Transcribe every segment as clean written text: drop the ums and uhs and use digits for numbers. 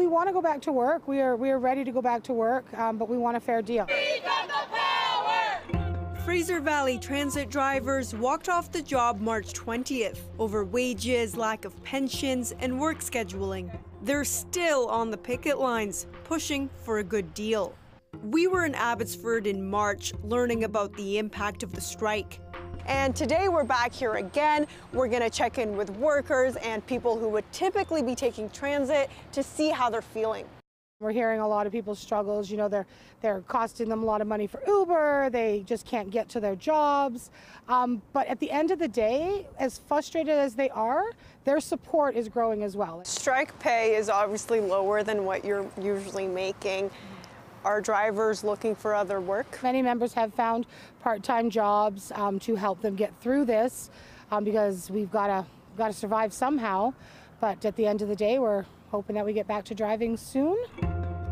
We want to go back to work. We are ready to go back to work, but we want a fair deal. We got the power! Fraser Valley Transit drivers walked off the job March 20th over wages, lack of pensions, and work scheduling. They're still on the picket lines, pushing for a good deal. We were in Abbotsford in March, learning about the impact of the strike. And today we're back here again. We're going to check in with workers and people who would typically be taking transit to see how they're feeling. We're hearing a lot of people's struggles. You know, they're costing them a lot of money for Uber. They just can't get to their jobs. But at the end of the day, as frustrated as they are, their support is growing as well. Strike pay is obviously lower than what you're usually making. Are drivers looking for other work? Many members have found part-time jobs to help them get through this because we've got to survive somehow. But at the end of the day, we're hoping that we get back to driving soon.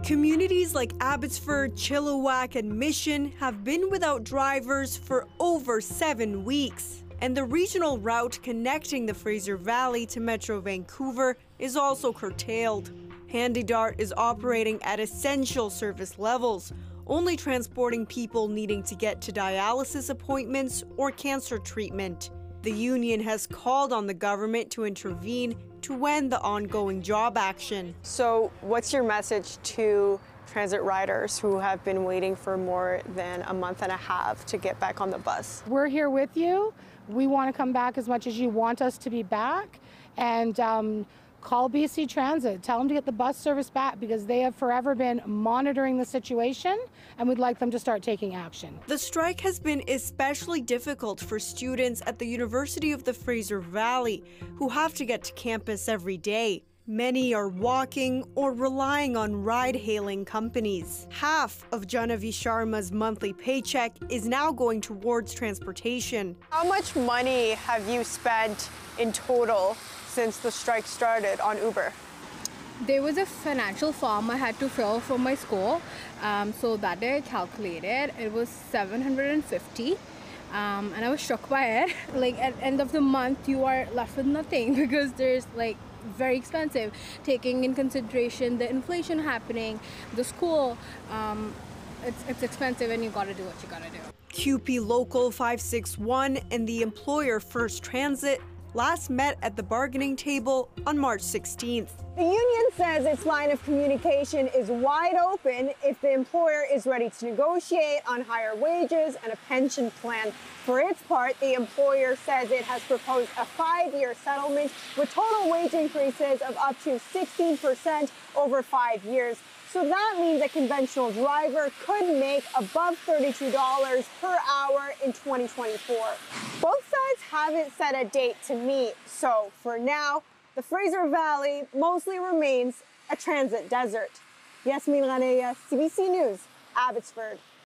Communities like Abbotsford, Chilliwack, and Mission have been without drivers for over 7 weeks. And the regional route connecting the Fraser Valley to Metro Vancouver is also curtailed. Handy Dart is operating at essential service levels, only transporting people needing to get to dialysis appointments or cancer treatment. The union has called on the government to intervene to end the ongoing job action. So what's your message to transit riders who have been waiting for more than a month and a half to get back on the bus? We're here with you. We want to come back as much as you want us to be back. And call BC Transit, tell them to get the bus service back because they have forever been monitoring the situation and we'd like them to start taking action. The strike has been especially difficult for students at the University of the Fraser Valley who have to get to campus every day. Many are walking or relying on ride-hailing companies. Half of Janavi Sharma's monthly paycheck is now going towards transportation. How much money have you spent in total since the strike started on Uber? There was a financial form I had to fill for my school, so that day I calculated it was $750, and I was shocked by it. Like at the end of the month, you are left with nothing because there's like very expensive, taking in consideration the inflation happening, the school. It's expensive and you gotta do what you gotta do. CUPE Local 561 and the employer First Transit last met at the bargaining table on March 16th. The union says its line of communication is wide open if the employer is ready to negotiate on higher wages and a pension plan. For its part, the employer says it has proposed a 5-year settlement with total wage increases of up to 16% over 5 years. So that means a conventional driver could make above $32 per hour in 2024. Both sides haven't set a date to meet, so for now, the Fraser Valley mostly remains a transit desert. Yasmine Ghania, CBC News, Abbotsford.